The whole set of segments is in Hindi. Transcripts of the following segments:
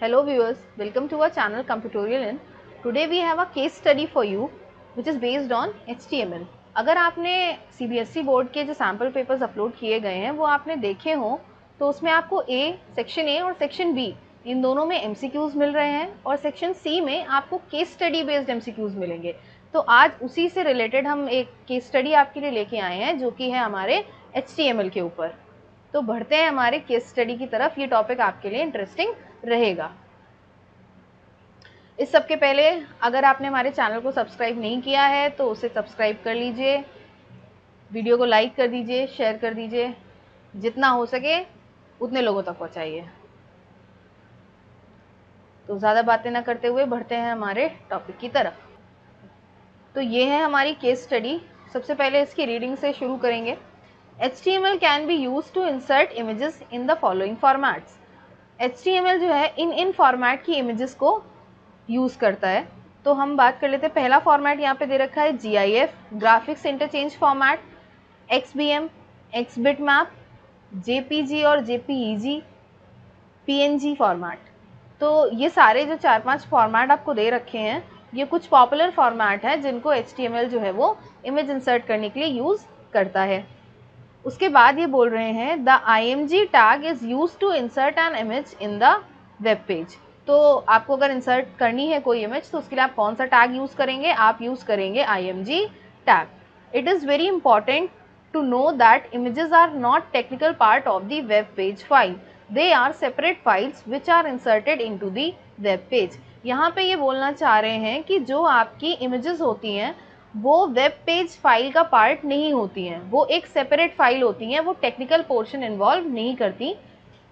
Hello viewers, welcome to our channel Computorial In. Today we have a case study for you which is based on HTML. अगर आपने CBSE बोर्ड के जो सैम्पल पेपर्स अपलोड किए गए हैं वो आपने देखे हों तो उसमें आपको A, सेक्शन A और सेक्शन B इन दोनों में MCQs मिल रहे हैं और सेक्शन C में आपको केस स्टडी बेस्ड MCQs मिलेंगे. तो आज उसी से रिलेटेड हम एक केस स्टडी आपके लिए लेके आए हैं जो कि है हमारे HTML के ऊपर. तो बढ़ते हैं हमारे केस स्टडी की तरफ. ये टॉपिक आपके लिए इंटरेस्टिंग रहेगा. इस सब के पहले अगर आपने हमारे चैनल को सब्सक्राइब नहीं किया है तो उसे सब्सक्राइब कर लीजिए, वीडियो को लाइक कर दीजिए, शेयर कर दीजिए, जितना हो सके उतने लोगों तक पहुंचाइए. तो ज़्यादा बातें ना करते हुए बढ़ते हैं हमारे टॉपिक की तरफ. तो ये है हमारी केस स्टडी. सबसे पहले इसकी रीडिंग से शुरू करेंगे. HTML can be used to insert images in the following formats. HTML जो है इन फॉर्मेट की इमेजेस को यूज़ करता है. तो हम बात कर लेते हैं. पहला फॉर्मेट यहाँ पे दे रखा है GIF, graphics interchange format, XBM, x bit map, JPG और JPEG, PNG फॉर्मेट. तो ये सारे जो 4-5 फॉर्मेट आपको दे रखे हैं ये कुछ पॉपुलर फॉर्मेट है जिनको HTML जो है वो इमेज इंसर्ट करने के लिए यूज़ करता है. उसके बाद ये बोल रहे हैं the IMG tag is use to insert an image in the web page. तो आपको अगर इंसर्ट करनी है कोई इमेज तो उसके लिए आप कौन सा टैग यूज़ करेंगे? आप यूज़ करेंगे IMG tag. It is very important to know that images are not technical part of the web page file. They are separate files which are inserted into the web page. यहाँ पे ये बोलना चाह रहे हैं कि जो आपकी इमेजेस होती हैं वो वेब पेज फाइल का पार्ट नहीं होती हैं, वो एक सेपरेट फाइल होती हैं, वो टेक्निकल पोर्शन इन्वॉल्व नहीं करती.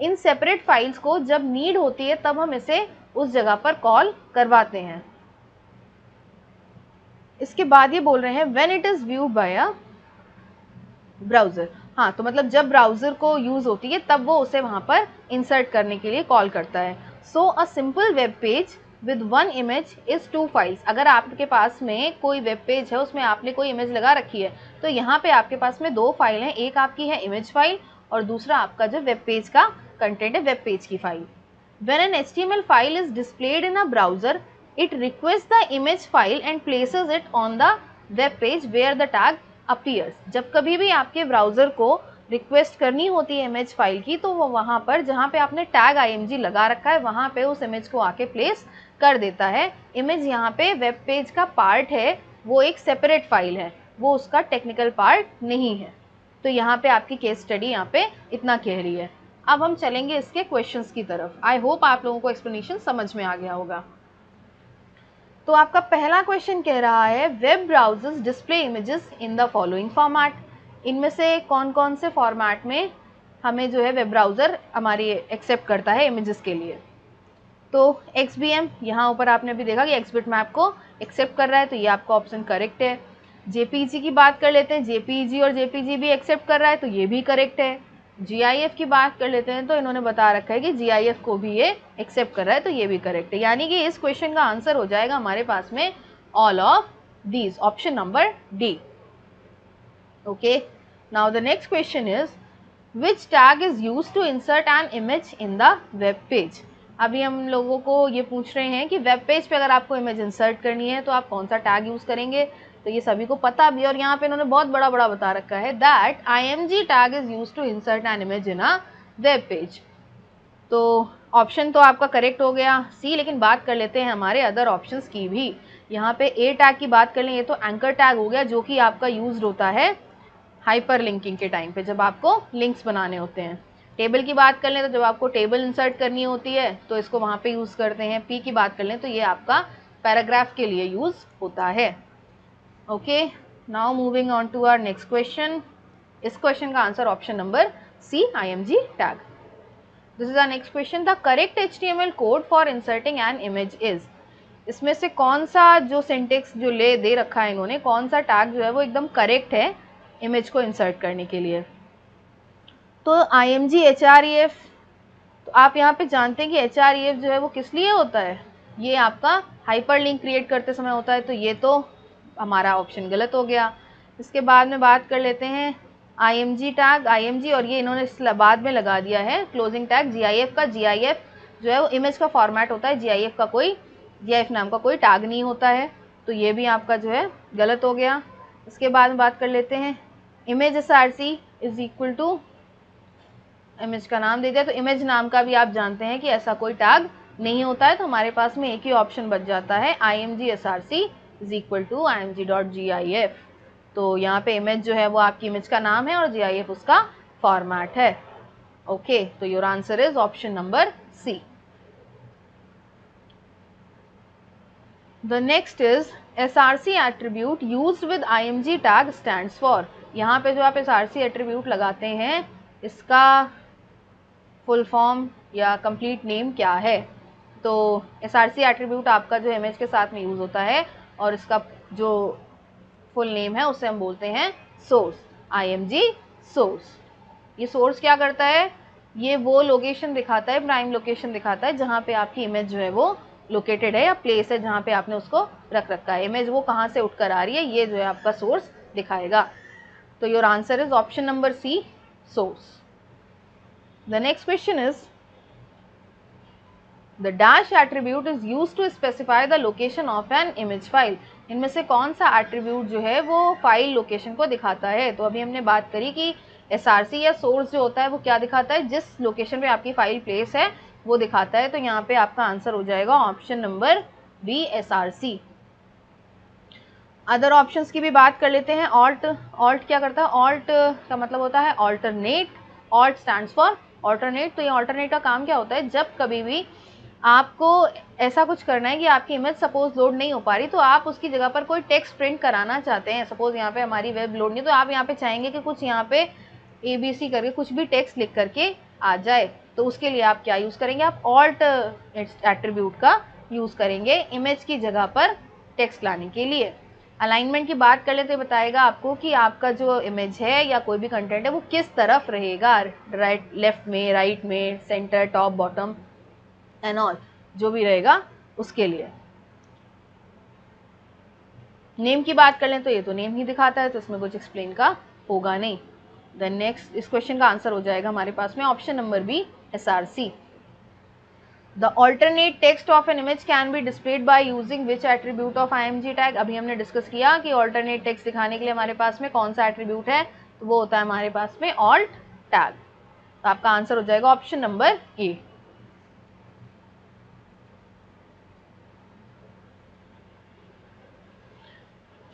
इन सेपरेट फाइल्स को जब नीड होती है तब हम इसे उस जगह पर कॉल करवाते हैं. इसके बाद ये बोल रहे हैं when it is view by a browser. हाँ, तो मतलब जब ब्राउज़र को यूज़ होती है तब वो उसे वहाँ पर इंसर्ट करने के लिए कॉल करता है. So a simple web page with one image is 2 files. अगर आपके पास में कोई वेब पेज है उसमें आपने कोई इमेज लगा रखी है तो यहाँ पे आपके पास में 2 फाइल हैं. एक आपकी है इमेज फाइल और दूसरा आपका जो वेब पेज का कंटेंट है, वेब पेज की file. When an HTML file is displayed in a browser it request the image file and places it on the web page where the tag appears. जब कभी भी आपके ब्राउज़र को रिक्वेस्ट करनी होती है इमेज फाइल की तो वो वहाँ पर जहाँ पे आपने टैग IMG लगा रखा है वहाँ पे उस इमेज को आके प्लेस कर देता है. इमेज यहाँ पे वेब पेज का पार्ट है, वो एक सेपरेट फाइल है, वो उसका टेक्निकल पार्ट नहीं है. तो यहाँ पे आपकी केस स्टडी यहाँ पे इतना कह रही है. अब हम चलेंगे इसके क्वेश्चंस की तरफ. आई होप आप लोगों को एक्सप्लेनेशन समझ में आ गया होगा. तो आपका पहला क्वेश्चन कह रहा है web browsers display images in the following format. इनमें से कौन कौन से फॉर्मेट में हमें जो है वेब ब्राउज़र हमारी एक्सेप्ट करता है इमेजेस के लिए? तो XBM, यहाँ ऊपर आपने अभी देखा कि एक्सबिट मैप को एक्सेप्ट कर रहा है तो ये आपका ऑप्शन करेक्ट है. JPG की बात कर लेते हैं, JPG और JPG भी एक्सेप्ट कर रहा है तो ये भी करेक्ट है. GIF की बात कर लेते हैं तो इन्होंने बता रखा है कि GIF को भी ये एक्सेप्ट कर रहा है तो ये भी करेक्ट है. यानी कि इस क्वेश्चन का आंसर हो जाएगा हमारे पास में all of these, option number D. Okay, now the next question is which tag is used to insert an image in the web page. अभी हम लोगों को ये पूछ रहे हैं कि वेब पेज पे अगर आपको इमेज इंसर्ट करनी है तो आप कौन सा टैग यूज़ करेंगे. तो ये सभी को पता भी, और यहाँ पे इन्होंने बहुत बड़ा बता रखा है that IMG tag is use to insert an image in a web page. तो ऑप्शन तो आपका करेक्ट हो गया C. लेकिन बात कर लेते हैं हमारे अदर ऑप्शन की भी. यहाँ पे A टैग की बात कर लें, ये तो एंकर टैग हो गया जो कि आपका यूज होता है हाइपर लिंकिंग के टाइम पे जब आपको लिंक्स बनाने होते हैं. टेबल की बात कर लें तो जब आपको टेबल इंसर्ट करनी होती है तो इसको वहाँ पे यूज़ करते हैं. P की बात कर लें तो ये आपका पैराग्राफ के लिए यूज़ होता है. Okay, now moving on to our next question. इस क्वेश्चन का answer option number C, IMG tag. This is our next question. The correct HTML code for inserting an image is. इसमें से कौन सा जो सिंटेक्स जो ले दे रखा है इन्होंने, कौन सा टैग जो है वो एकदम करेक्ट है इमेज को इंसर्ट करने के लिए? तो IMG HREF. तो आप यहाँ पे जानते हैं कि HREF जो है वो किस लिए होता है, ये आपका हाइपर लिंक क्रिएट करते समय होता है. तो ये तो हमारा ऑप्शन गलत हो गया. इसके बाद में बात कर लेते हैं IMG टैग, IMG और ये इन्होंने इस बाद में लगा दिया है क्लोजिंग टैग GIF का. GIF जो है वो इमेज का फॉर्मेट होता है, जीआईएफ का कोई जीआईएफ नाम का कोई टैग नहीं होता है। तो ये भी आपका जो है गलत हो गया। इसके बाद बात कर लेते हैं image SRC is equal to image का नाम दे दिया। तो इमेज नाम का भी आप जानते हैं कि ऐसा कोई टैग नहीं होता है, तो हमारे पास में एक ही ऑप्शन बच जाता है IMG SRC is equal to img.gif। तो यहाँ पे इमेज जो है वो आपकी इमेज का नाम है और gif उसका फॉर्मेट है। ओके, तो your answer is option number C। The next is SRC attribute used with IMG tag stands for. यहाँ पे जो आप SRC एट्रीब्यूट लगाते हैं इसका फुल फॉर्म या कंप्लीट नेम क्या है। तो SRC एट्रीब्यूट आपका जो इमेज के साथ में यूज़ होता है और इसका जो फुल नेम है उसे हम बोलते हैं सोर्स, IMG सोर्स। ये सोर्स क्या करता है, ये वो लोकेशन दिखाता है, प्राइम लोकेशन दिखाता है जहाँ पे आपकी इमेज जो है वो लोकेटेड है या प्लेस है जहाँ पे आपने उसको रख रखा है, इमेज वो कहाँ से उठ कर आ रही है, ये जो है आपका सोर्स दिखाएगा। तो your answer is option number C source. The next question is the dash attribute is used to specify the location of an image file। इनमें से कौन सा attribute जो है वो file location को दिखाता है। तो अभी हमने बात करी कि SRC या source जो होता है वो क्या दिखाता है, जिस location पे आपकी file place है वो दिखाता है। तो यहाँ पे आपका आंसर हो जाएगा option number B SRC। Other options की भी बात कर लेते हैं। ऑल्ट क्या करता है, ऑल्ट का मतलब होता है alternate, alt stands for alternate. तो ये ऑल्टरनेट का काम क्या होता है, जब कभी भी आपको ऐसा कुछ करना है कि आपकी इमेज सपोज लोड नहीं हो पा रही तो आप उसकी जगह पर कोई टेक्स्ट प्रिंट कराना चाहते हैं, सपोज यहाँ पे हमारी वेब लोड नहीं, तो आप यहाँ पे चाहेंगे कि कुछ यहाँ पे ABC करके कुछ भी टेक्स्ट लिख करके आ जाए, तो उसके लिए आप क्या यूज़ करेंगे, आप ऑल्ट एट्रीब्यूट का यूज़ करेंगे इमेज की जगह पर टेक्स्ट लाने के लिए। अलाइनमेंट की बात कर लेते, बताएगा आपको कि आपका जो इमेज है या कोई भी कंटेंट है वो किस तरफ रहेगा, राइट, लेफ्ट में, राइट में, centre, top, bottom and all जो भी रहेगा उसके लिए। नेम की बात कर लें तो ये तो नेम ही दिखाता है, तो इसमें कुछ एक्सप्लेन का होगा नहीं। देन नेक्स्ट, इस क्वेश्चन का आंसर हो जाएगा हमारे पास में option number B SRC। The alternate text of an image can be displayed by using which attribute of IMG tag। अभी हमने डिस्कस किया कि alternate text दिखाने के लिए हमारे पास में कौन सा attribute है, तो वो होता है हमारे पास में alt tag। तो आपका आंसर हो जाएगा ऑप्शन नंबर A।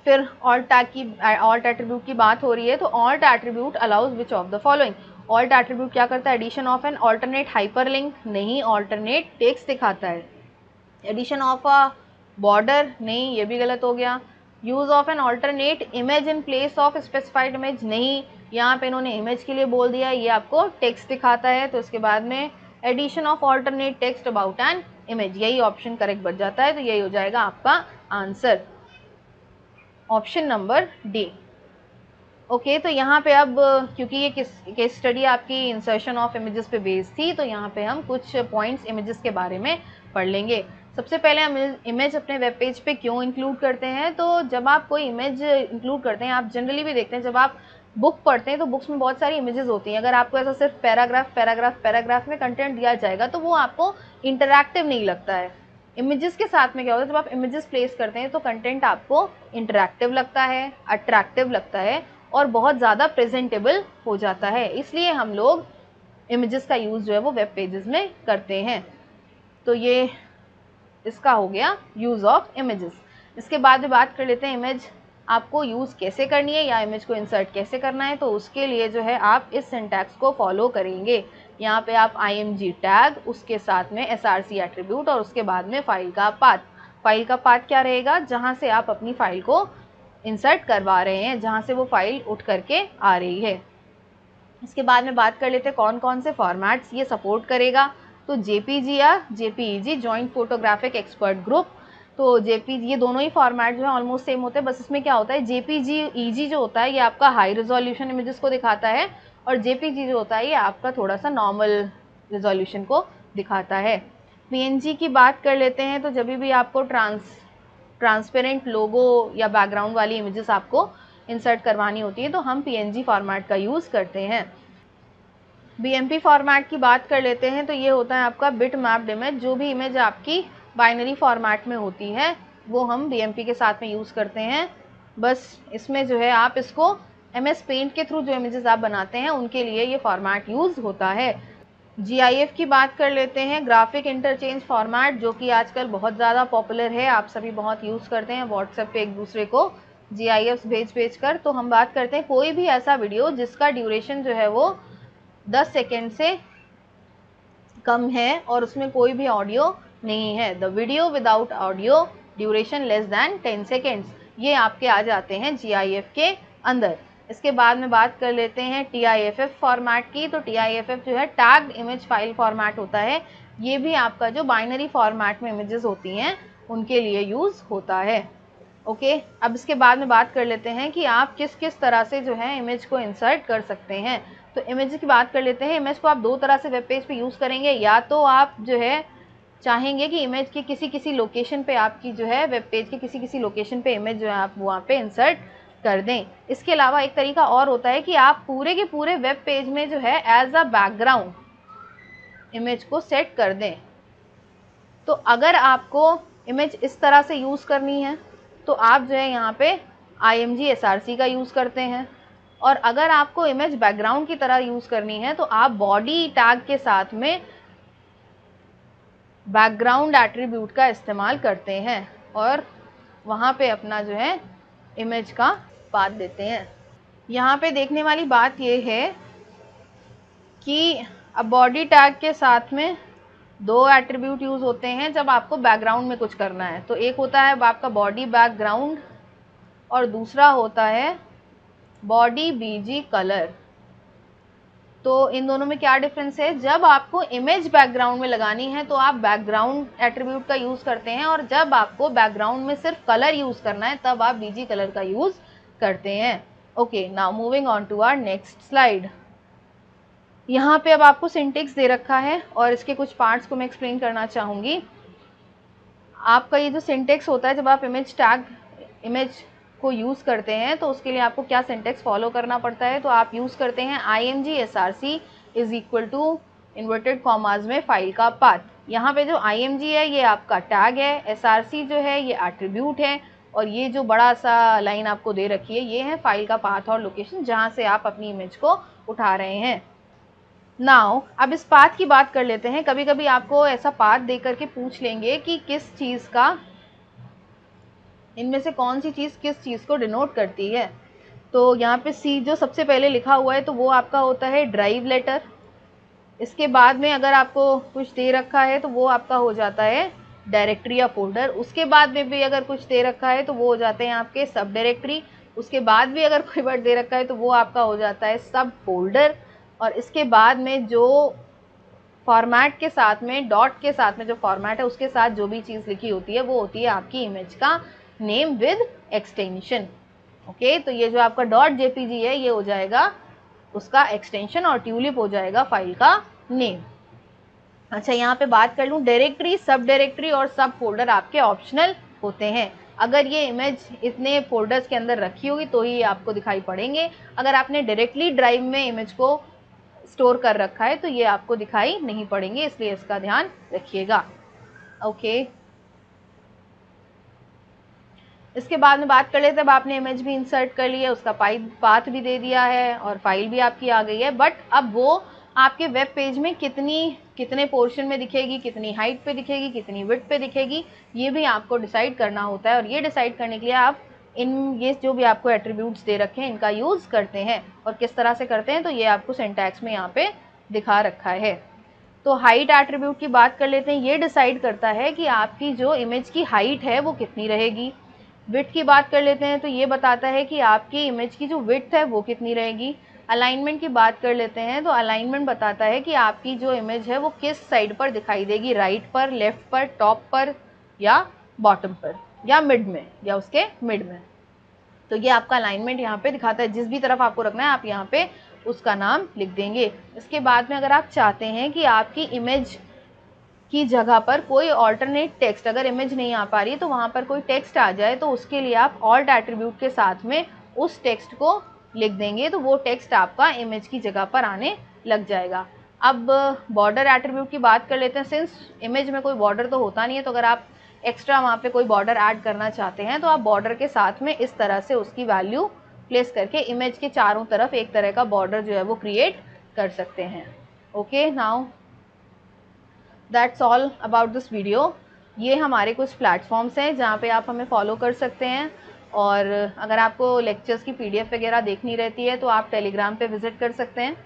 फिर alt tag की alt attribute की बात हो रही है, तो alt attribute allows which of the following। Alt attribute क्या करता है, addition of an alternate hyperlink, नहीं, ऑल्टरनेट टेक्स्ट दिखाता है। एडिशन ऑफ अ बॉर्डर, नहीं, ये भी गलत हो गया। Use of an alternate image in place of specified image, नहीं, यहाँ पे इन्होंने इमेज के लिए बोल दिया, ये आपको टेक्स्ट दिखाता है। तो इसके बाद में addition of alternate text about an image, यही ऑप्शन करेक्ट बच जाता है, तो यही हो जाएगा आपका answer option number D. Okay, तो यहाँ पे अब क्योंकि ये केस स्टडी आपकी इंसर्शन ऑफ इमेजेस पे बेस्ड थी, तो यहाँ पे हम कुछ पॉइंट्स इमेजेस के बारे में पढ़ लेंगे। सबसे पहले हम इमेज अपने वेब पेज पे क्यों इंक्लूड करते हैं, तो जब आप कोई इमेज इंक्लूड करते हैं, आप जनरली भी देखते हैं जब आप बुक पढ़ते हैं तो बुक्स में बहुत सारी इमेजेस होती हैं। अगर आपको ऐसा सिर्फ पैराग्राफ पैराग्राफ पैराग्राफ में कंटेंट दिया जाएगा तो वो आपको इंटरैक्टिव नहीं लगता है। इमेजेस के साथ में क्या होता है, जब आप इमेजेस प्लेस करते हैं तो कंटेंट आपको इंटरैक्टिव लगता है, अट्रैक्टिव लगता है और बहुत ज़्यादा प्रेजेंटेबल हो जाता है, इसलिए हम लोग इमेजेस का यूज़ जो है वो वेब पेजेस में करते हैं। तो ये इसका हो गया यूज़ ऑफ इमेजेस। इसके बाद बात कर लेते हैं इमेज आपको यूज़ कैसे करनी है या इमेज को इंसर्ट कैसे करना है। तो उसके लिए जो है आप इस सिंटैक्स को फॉलो करेंगे। यहाँ पे आप IMG टैग, उसके साथ में SRC एट्रीब्यूट और उसके बाद में फाइल का पाथ। फाइल का पाथ क्या रहेगा, जहाँ से आप अपनी फाइल को इंसर्ट करवा रहे हैं, जहाँ से वो फाइल उठ करके आ रही है। इसके बाद में बात कर लेते हैं कौन कौन से फॉर्मेट्स ये सपोर्ट करेगा। तो JPG या JPEG joint photographic expert group, तो JPG ये दोनों ही फॉर्मेट जो है ऑलमोस्ट सेम होते हैं, बस इसमें क्या होता है JPEG जो होता है ये आपका हाई रिजोल्यूशन इमेजेस को दिखाता है और JPG जो होता है ये आपका थोड़ा सा नॉर्मल रिजोल्यूशन को दिखाता है। PNG की बात कर लेते हैं, तो जब भी आपको ट्रांसपेरेंट लोगो या बैकग्राउंड वाली इमेजेस आपको इंसर्ट करवानी होती है तो हम PNG फॉर्मेट का यूज़ करते हैं। बीएमपी फॉर्मेट की बात कर लेते हैं तो ये होता है आपका बिट मैप्ड इमेज। जो भी इमेज आपकी बाइनरी फॉर्मेट में होती है वो हम बीएमपी के साथ में यूज़ करते हैं। बस इसमें जो है आप इसको एमएस पेंट के थ्रू जो इमेजेस आप बनाते हैं उनके लिए ये फॉर्मेट यूज़ होता है। जीआईएफ की बात कर लेते हैं, ग्राफिक इंटरचेंज फॉर्मेट, जो कि आजकल बहुत ज़्यादा पॉपुलर है, आप सभी बहुत यूज़ करते हैं व्हाट्सएप पे एक दूसरे को जीआईएफ्स भेज कर। तो हम बात करते हैं कोई भी ऐसा वीडियो जिसका ड्यूरेशन जो है वो 10 सेकेंड से कम है और उसमें कोई भी ऑडियो नहीं है। The video without audio duration less than 10 seconds, ये आपके आ जाते हैं जीआईएफ के अंदर। इसके बाद में बात कर लेते हैं TIFF फॉर्मेट की। तो TIFF जो है टैग्ड इमेज फाइल फॉर्मेट होता है, ये भी आपका जो बाइनरी फॉर्मेट में इमेजेस होती हैं उनके लिए यूज़ होता है। ओके, अब इसके बाद में बात कर लेते हैं कि आप किस किस तरह से जो है इमेज को इंसर्ट कर सकते हैं। तो इमेज की बात कर लेते हैं, इमेज को आप दो तरह से वेब पेज पे यूज़ करेंगे। या तो आप जो है चाहेंगे कि इमेज के किसी लोकेशन पे आपकी जो है वेब पेज के किसी लोकेशन पे इमेज जो है आप वहाँ पे इंसर्ट कर दें। इसके अलावा एक तरीका और होता है कि आप पूरे के पूरे वेब पेज में जो है एज अ बैकग्राउंड इमेज को सेट कर दें। तो अगर आपको इमेज इस तरह से यूज़ करनी है तो आप जो है यहाँ पे IMG SRC का यूज़ करते हैं, और अगर आपको इमेज बैकग्राउंड की तरह यूज़ करनी है तो आप बॉडी टैग के साथ में बैकग्राउंड एट्रीब्यूट का इस्तेमाल करते हैं और वहाँ पे अपना जो है इमेज का पाथ देते हैं। यहाँ पे देखने वाली बात ये है कि अब बॉडी टैग के साथ में 2 एट्रीब्यूट यूज़ होते हैं जब आपको बैकग्राउंड में कुछ करना है। तो एक होता है आपका बॉडी बैकग्राउंड और दूसरा होता है बॉडी बीजी कलर। तो इन दोनों में क्या डिफरेंस है? जब आपको इमेज बैकग्राउंड में लगानी है तो आप बैकग्राउंड एट्रीब्यूट का यूज़ करते हैं, और जब आपको बैकग्राउंड में सिर्फ कलर यूज़ करना है तब आप बीजी कलर का यूज़ करते हैं। Okay, now moving on to our next slide. यहाँ पे अब आपको सिंटेक्स दे रखा है और इसके कुछ पार्ट्स को मैं एक्सप्लेन करना चाहूँगी। आपका ये जो सिंटेक्स होता है जब आप इमेज को यूज़ करते हैं तो उसके लिए आपको क्या सिंटेक्स फॉलो करना पड़ता है। तो आप यूज़ करते हैं IMG SRC is equal to inverted commas में फाइल का पाथ। यहाँ पे जो IMG है ये आपका टैग है, SRC जो है ये एट्रीब्यूट है, और ये जो बड़ा सा लाइन आपको दे रखी है ये है फाइल का पाथ और लोकेशन जहाँ से आप अपनी इमेज को उठा रहे हैं। नाउ अब इस पाथ की बात कर लेते हैं। कभी कभी आपको ऐसा पाथ दे करके पूछ लेंगे कि किस चीज़ का, इनमें से कौन सी चीज़ किस चीज़ को डिनोट करती है। तो यहाँ पे C जो सबसे पहले लिखा हुआ है तो वो आपका होता है ड्राइव लेटर। इसके बाद में अगर आपको कुछ दे रखा है तो वो आपका हो जाता है डायरेक्टरी या फोल्डर। उसके बाद में भी अगर कुछ दे रखा है तो वो हो जाते हैं आपके सब डायरेक्टरी। उसके बाद भी अगर कोई वर्ड दे रखा है तो वो आपका हो जाता है सब फोल्डर। और इसके बाद में जो फॉर्मेट के साथ में, डॉट के साथ में जो फॉर्मेट है उसके साथ जो भी चीज़ लिखी होती है वो होती है आपकी इमेज का नेम विद एक्सटेंशन। ओके, तो ये जो आपका .jpg है ये हो जाएगा उसका एक्सटेंशन और ट्यूलिप हो जाएगा फाइल का नेम। अच्छा, यहाँ पे बात कर लूँ, डायरेक्टरी, सब डायरेक्टरी और सब फोल्डर आपके ऑप्शनल होते हैं। अगर ये इमेज इतने फोल्डर्स के अंदर रखी होगी तो ही आपको दिखाई पड़ेंगे। अगर आपने डायरेक्टली ड्राइव में इमेज को स्टोर कर रखा है तो ये आपको दिखाई नहीं पड़ेंगे, इसलिए इसका ध्यान रखिएगा। ओके, इसके बाद में बात कर लेते हैं, अब आपने इमेज भी इंसर्ट कर ली है, उसका पाथ भी दे दिया है और फाइल भी आपकी आ गई है, बट अब वो आपके वेब पेज में कितने पोर्शन में दिखेगी, कितनी हाइट पे दिखेगी, कितनी विड्थ पे दिखेगी, ये भी आपको डिसाइड करना होता है। और ये डिसाइड करने के लिए आप ये जो भी आपको एट्रीब्यूट्स दे रखे हैं इनका यूज़ करते हैं, और किस तरह से करते हैं तो ये आपको सिंटैक्स में यहाँ पे दिखा रखा है। तो हाइट एट्रीब्यूट की बात कर लेते हैं, ये डिसाइड करता है कि आपकी जो इमेज की हाइट है वो कितनी रहेगी। विड्थ की बात कर लेते हैं तो ये बताता है कि आपकी इमेज की जो विड्थ है वो कितनी रहेगी। अलाइनमेंट की बात कर लेते हैं तो अलाइनमेंट बताता है कि आपकी जो इमेज है वो किस साइड पर दिखाई देगी, राइट पर, लेफ़्ट पर, टॉप पर या बॉटम पर, या मिड में, या उसके मिड में। तो ये आपका अलाइनमेंट यहाँ पे दिखाता है, जिस भी तरफ आपको रखना है आप यहाँ पे उसका नाम लिख देंगे। इसके बाद में अगर आप चाहते हैं कि आपकी इमेज की जगह पर कोई ऑल्टरनेट टेक्स्ट, अगर इमेज नहीं आ पा रही तो वहाँ पर कोई टेक्स्ट आ जाए, तो उसके लिए आप ऑल्ट एट्रीब्यूट के साथ में उस टेक्स्ट को लिख देंगे, तो वो टेक्स्ट आपका इमेज की जगह पर आने लग जाएगा। अब बॉर्डर एट्रीब्यूट की बात कर लेते हैं। सिंस इमेज में कोई बॉर्डर तो होता नहीं है, तो अगर आप एक्स्ट्रा वहाँ पे कोई बॉर्डर ऐड करना चाहते हैं तो आप बॉर्डर के साथ में इस तरह से उसकी वैल्यू प्लेस करके इमेज के चारों तरफ एक तरह का बॉर्डर जो है वो क्रिएट कर सकते हैं। Okay, now that's all about this video. ये हमारे कुछ प्लेटफॉर्म्स हैं जहाँ पे आप हमें फॉलो कर सकते हैं, और अगर आपको लेक्चर्स की PDF वगैरह देखनी रहती है तो आप टेलीग्राम पे विज़िट कर सकते हैं।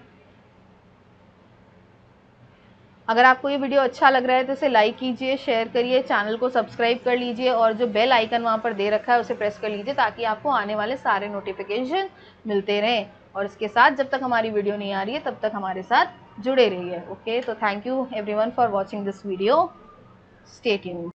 अगर आपको ये वीडियो अच्छा लग रहा है तो इसे लाइक कीजिए, शेयर करिए, चैनल को सब्सक्राइब कर लीजिए और जो बेल आइकन वहाँ पर दे रखा है उसे प्रेस कर लीजिए ताकि आपको आने वाले सारे नोटिफिकेशन मिलते रहें। और इसके साथ जब तक हमारी वीडियो नहीं आ रही है तब तक हमारे साथ जुड़े रहिए। ओके, तो thank you everyone for watching this video. Stay tuned.